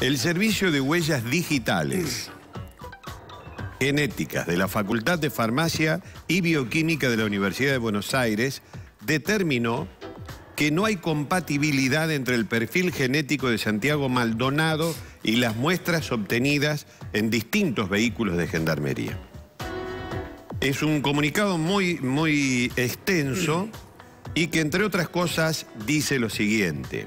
El servicio de huellas digitales genéticas de la Facultad de Farmacia y Bioquímica de la Universidad de Buenos Aires determinó que no hay compatibilidad entre el perfil genético de Santiago Maldonado y las muestras obtenidas en distintos vehículos de gendarmería. Es un comunicado muy extenso y que, entre otras cosas, dice lo siguiente.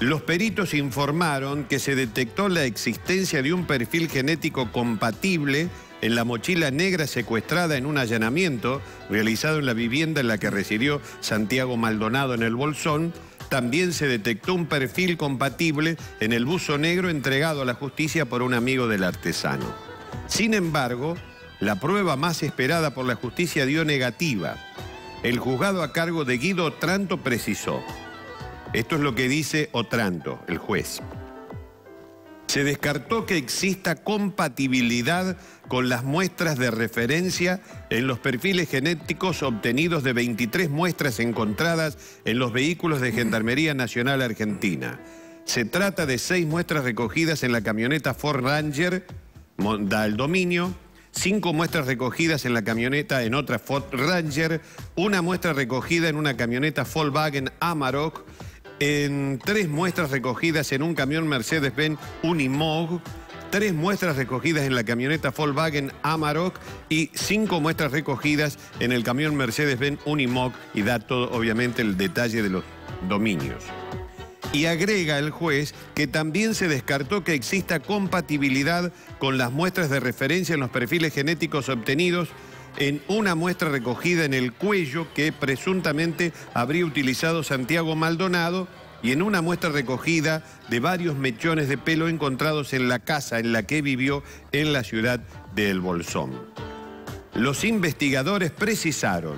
Los peritos informaron que se detectó la existencia de un perfil genético compatible en la mochila negra secuestrada en un allanamiento realizado en la vivienda en la que residió Santiago Maldonado en el Bolsón. También se detectó un perfil compatible en el buzo negro entregado a la justicia por un amigo del artesano. Sin embargo, la prueba más esperada por la justicia dio negativa. El juzgado a cargo de Guido Otranto precisó. Esto es lo que dice Otranto, el juez. Se descartó que exista compatibilidad con las muestras de referencia en los perfiles genéticos obtenidos de 23 muestras encontradas en los vehículos de Gendarmería Nacional Argentina. Se trata de 6 muestras recogidas en la camioneta Ford Ranger, da el dominio, 5 muestras recogidas en la camioneta en otra Ford Ranger, una muestra recogida en una camioneta Volkswagen Amarok, en 3 muestras recogidas en un camión Mercedes-Benz Unimog, 3 muestras recogidas en la camioneta Volkswagen Amarok y 5 muestras recogidas en el camión Mercedes-Benz Unimog, y da todo, obviamente, el detalle de los dominios. Y agrega el juez que también se descartó que exista compatibilidad con las muestras de referencia en los perfiles genéticos obtenidos en una muestra recogida en el cuello que presuntamente habría utilizado Santiago Maldonado y en una muestra recogida de varios mechones de pelo encontrados en la casa en la que vivió en la ciudad de El Bolsón. Los investigadores precisaron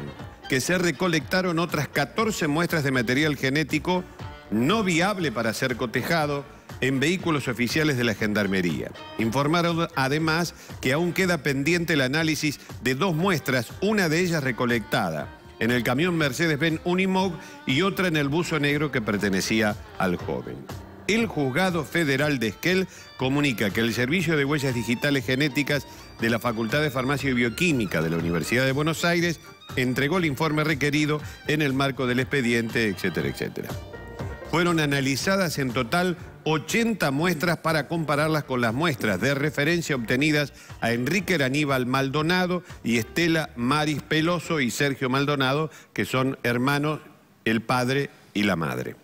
que se recolectaron otras 14 muestras de material genético no viable para ser cotejado en vehículos oficiales de la Gendarmería. Informaron además que aún queda pendiente el análisis de 2 muestras, una de ellas recolectada en el camión Mercedes-Benz Unimog y otra en el buzo negro que pertenecía al joven. El Juzgado Federal de Esquel comunica que el Servicio de Huellas Digitales Genéticas de la Facultad de Farmacia y Bioquímica de la Universidad de Buenos Aires entregó el informe requerido en el marco del expediente, etcétera, etcétera. Fueron analizadas en total 80 muestras para compararlas con las muestras de referencia obtenidas a Enrique Aníbal Maldonado y Estela Maris Peloso y Sergio Maldonado, que son hermanos, el padre y la madre.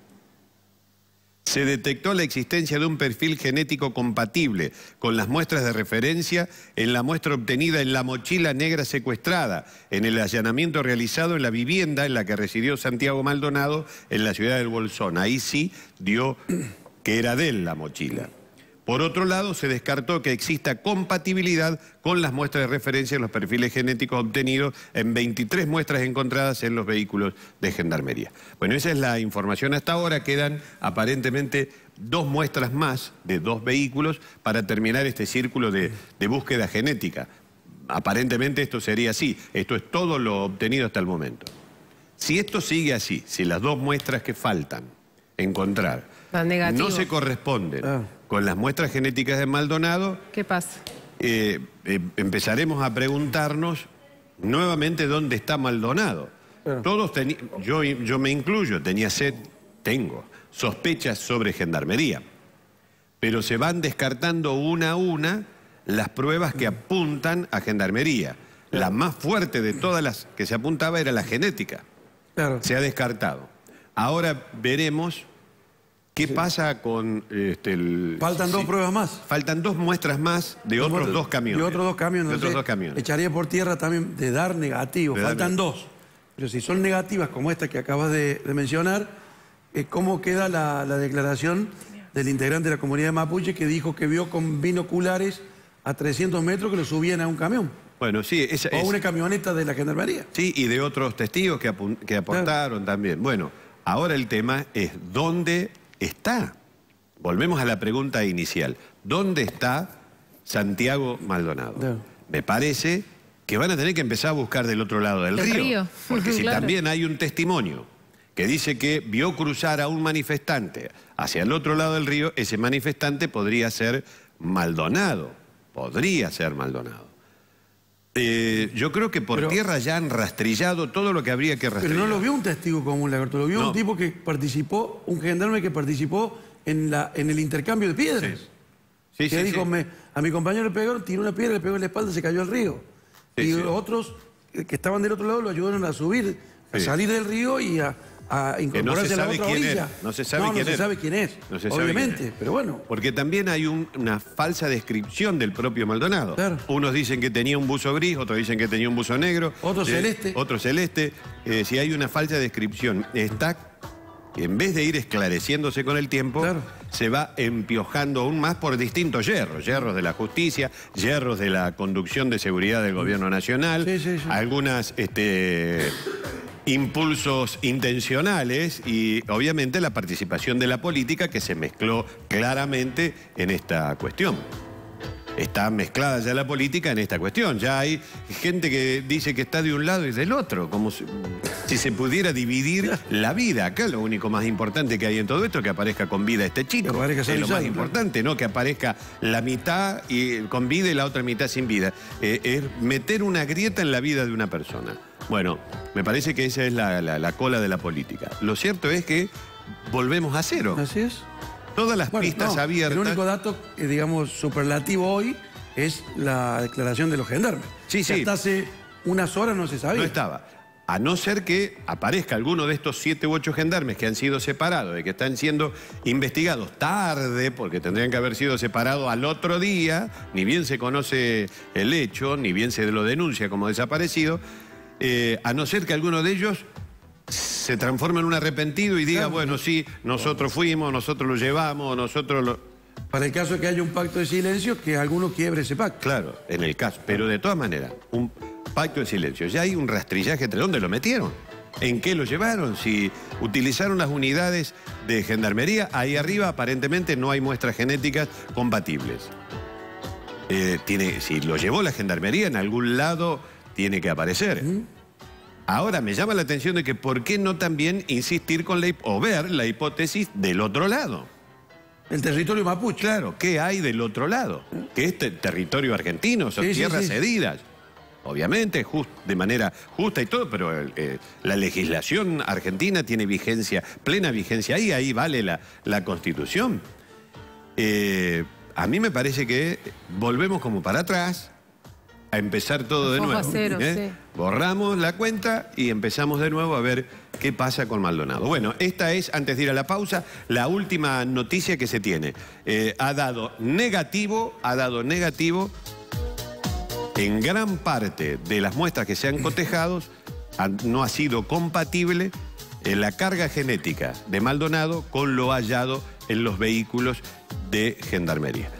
Se detectó la existencia de un perfil genético compatible con las muestras de referencia en la muestra obtenida en la mochila negra secuestrada en el allanamiento realizado en la vivienda en la que residió Santiago Maldonado en la ciudad del Bolsón. Ahí sí dio que era de él la mochila. Por otro lado, se descartó que exista compatibilidad con las muestras de referencia en los perfiles genéticos obtenidos en 23 muestras encontradas en los vehículos de Gendarmería. Bueno, esa es la información hasta ahora. Quedan aparentemente 2 muestras más de 2 vehículos para terminar este círculo de búsqueda genética. Aparentemente esto sería así. Esto es todo lo obtenido hasta el momento. Si esto sigue así, si las 2 muestras que faltan encontrar no se corresponden con las muestras genéticas de Maldonado, ¿qué pasa? Empezaremos a preguntarnos nuevamente dónde está Maldonado. Todos yo me incluyo, tengo sospechas sobre Gendarmería, pero se van descartando una a una las pruebas que apuntan a Gendarmería. La más fuerte de todas las que se apuntaba era la genética. Se ha descartado. Ahora veremos qué pasa con faltan 2 pruebas más. Faltan 2 muestras más de otros 2 camiones. De otros dos camiones. Echaría por tierra también de dar negativo. Faltan 2. Pero si son negativas como esta que acabas de mencionar, ¿cómo queda la declaración del integrante de la comunidad mapuche que dijo que vio con binoculares a 300 metros que lo subían a un camión? Bueno, sí. O una camioneta de la Gendarmería. Sí, y de otros testigos que aportaron también. Bueno, ahora el tema es dónde está. Volvemos a la pregunta inicial. ¿Dónde está Santiago Maldonado? Me parece que van a tener que empezar a buscar del otro lado del río. Porque si también hay un testimonio que dice que vio cruzar a un manifestante hacia el otro lado del río, ese manifestante podría ser Maldonado. Podría ser Maldonado. Yo creo que por tierra ya han rastrillado todo lo que habría que rastrillar. Pero no lo vio un testigo común, Lagarto. Lo vio un tipo que participó, un gendarme que participó en el intercambio de piedras. Sí, sí, que dijo, a mi compañero le pegó, tiró una piedra, le pegó en la espalda y se cayó al río. Sí, y los otros que estaban del otro lado lo ayudaron a subir, a salir del río y a incorporarse a la otra orilla. No se sabe quién es. No se sabe quién es, obviamente, pero bueno. Porque también hay una falsa descripción del propio Maldonado. Claro. Unos dicen que tenía un buzo gris, otros dicen que tenía un buzo negro. Otro celeste. Otro celeste. Si hay una falsa descripción, está, en vez de ir esclareciéndose con el tiempo, se va empiojando aún más por distintos yerros. Yerros de la justicia, yerros de la conducción de seguridad del gobierno nacional, algunas impulsos intencionales y obviamente la participación de la política que se mezcló claramente en esta cuestión. Está mezclada ya la política en esta cuestión. Ya hay gente que dice que está de un lado y del otro, como si se pudiera dividir la vida. Acá lo único más importante que hay en todo esto es que aparezca con vida este chico. Es lo más importante, ¿no? Que aparezca la mitad y con vida y la otra mitad sin vida. Es meter una grieta en la vida de una persona. Bueno, me parece que esa es la cola de la política. Lo cierto es que volvemos a cero. Así es. Todas las pistas abiertas. El único dato, digamos, superlativo hoy es la declaración de los gendarmes. Sí, sí. Hasta hace unas horas no se sabía. No estaba. A no ser que aparezca alguno de estos 7 u 8 gendarmes que han sido separados y que están siendo investigados tarde, porque tendrían que haber sido separados al otro día, ni bien se conoce el hecho, ni bien se lo denuncia como desaparecido, a no ser que alguno de ellos se transforma en un arrepentido y diga, bueno, sí, nosotros fuimos, nosotros lo llevamos, nosotros lo... Para el caso de que haya un pacto de silencio, que alguno quiebre ese pacto. Claro, en el caso. Pero de todas maneras, un pacto de silencio. Ya hay un rastrillaje entre dónde lo metieron, en qué lo llevaron, si utilizaron las unidades de gendarmería. Ahí arriba aparentemente no hay muestras genéticas compatibles. Si lo llevó la gendarmería, en algún lado tiene que aparecer. Ahora, me llama la atención de que por qué no también insistir con ver la hipótesis del otro lado. El territorio mapuche. Claro, ¿qué hay del otro lado? Que es territorio argentino, son tierras cedidas. Obviamente, de manera justa y todo, pero la legislación argentina tiene vigencia, plena vigencia ahí, ahí vale la Constitución. A mí me parece que volvemos como para atrás a empezar todo de nuevo. A cero, borramos la cuenta y empezamos de nuevo a ver qué pasa con Maldonado. Bueno, esta es, antes de ir a la pausa, la última noticia que se tiene. Ha dado negativo en gran parte de las muestras que se han cotejado. No ha sido compatible la carga genética de Maldonado con lo hallado en los vehículos de gendarmería.